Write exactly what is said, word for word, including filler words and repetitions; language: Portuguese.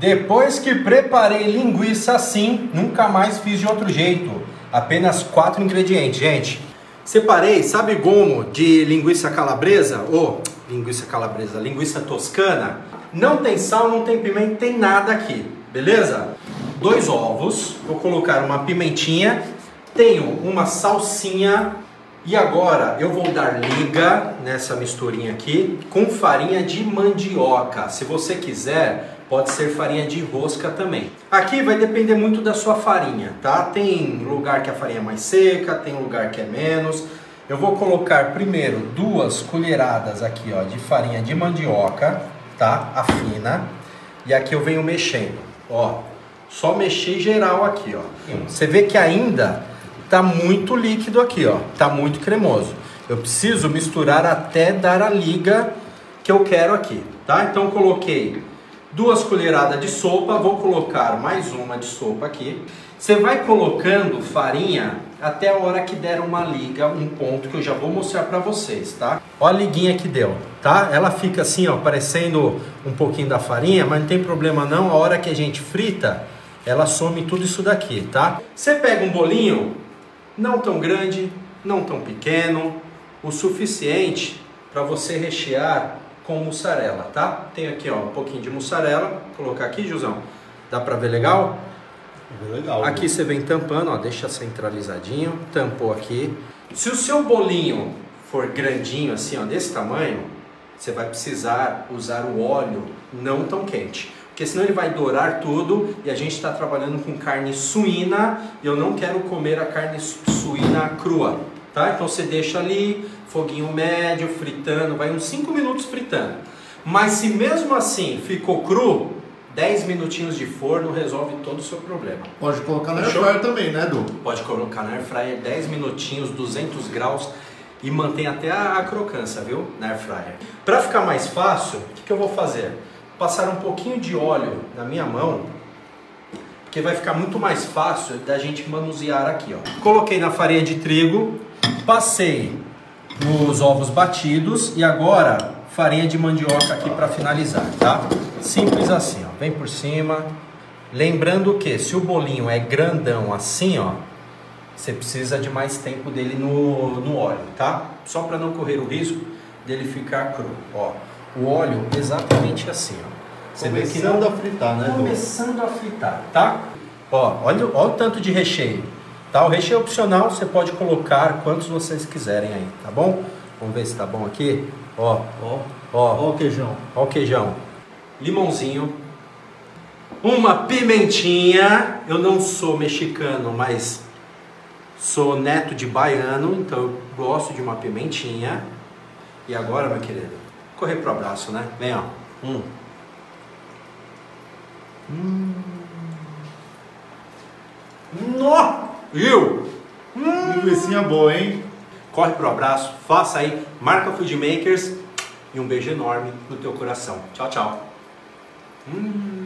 Depois que preparei linguiça assim, nunca mais fiz de outro jeito. Apenas quatro ingredientes, gente. Separei, sabe gomo de linguiça calabresa? Ou oh, linguiça calabresa, linguiça toscana. Não tem sal, não tem pimenta, tem nada aqui, beleza? Dois ovos, vou colocar uma pimentinha, tenho uma salsinha. E agora eu vou dar liga nessa misturinha aqui com farinha de mandioca. Se você quiser, pode ser farinha de rosca também. Aqui vai depender muito da sua farinha, tá? Tem lugar que a farinha é mais seca, tem lugar que é menos. Eu vou colocar primeiro duas colheradas aqui, ó, de farinha de mandioca, tá? A fina. E aqui eu venho mexendo, ó. Só mexer geral aqui, ó. Você vê que ainda tá muito líquido aqui, ó, tá muito cremoso. Eu preciso misturar até dar a liga que eu quero aqui, tá? Então coloquei duas colheradas de sopa, vou colocar mais uma de sopa aqui. Você vai colocando farinha até a hora que der uma liga, um ponto que eu já vou mostrar pra vocês, tá? Ó a liguinha que deu, tá? Ela fica assim, ó, parecendo um pouquinho da farinha, mas não tem problema não, a hora que a gente frita, ela some tudo isso daqui, tá? Você pega um bolinho, não tão grande, não tão pequeno, o suficiente para você rechear com mussarela, tá? Tem aqui, ó, um pouquinho de mussarela, vou colocar aqui, Josão. Dá para ver legal? Legal. Aqui você vem tampando, ó, deixa centralizadinho, tampou aqui. Se o seu bolinho for grandinho assim, ó, desse tamanho, você vai precisar usar o óleo não tão quente. Porque senão ele vai dourar tudo e a gente está trabalhando com carne suína e eu não quero comer a carne suína crua, tá? Então você deixa ali, foguinho médio, fritando, vai uns cinco minutos fritando. Mas se mesmo assim ficou cru, dez minutinhos de forno resolve todo o seu problema. Pode colocar na airfryer também, né, Du? Pode colocar na airfryer, dez minutinhos, duzentos graus e mantém até a, a crocância, viu? Na airfryer. Para ficar mais fácil, o que, que eu vou fazer? Passar um pouquinho de óleo na minha mão, porque vai ficar muito mais fácil da gente manusear aqui, ó. Coloquei na farinha de trigo, passei nos ovos batidos e agora farinha de mandioca aqui para finalizar, tá? Simples assim, ó. Vem por cima. Lembrando que se o bolinho é grandão assim, ó, você precisa de mais tempo dele no, no óleo, tá? Só para não correr o risco dele ficar cru, ó. O óleo exatamente assim, ó. Você vê que não... a fritar, né? Começando a fritar, tá? Ó, olha, olha o tanto de recheio, tá? O recheio é opcional, você pode colocar quantos vocês quiserem aí, tá bom? Vamos ver se tá bom aqui. Ó, ó, ó. Ó o queijão. Ó o queijão. Limãozinho. Uma pimentinha. Eu não sou mexicano, mas sou neto de baiano, então eu gosto de uma pimentinha. E agora, meu querido? Correr pro abraço, né? Vem, ó. Hum. Hum. Nó! Viu? Hum. Linguicinha boa, hein? Corre pro abraço, faça aí, marca FoodMakers e um beijo enorme no teu coração. Tchau, tchau. Hum.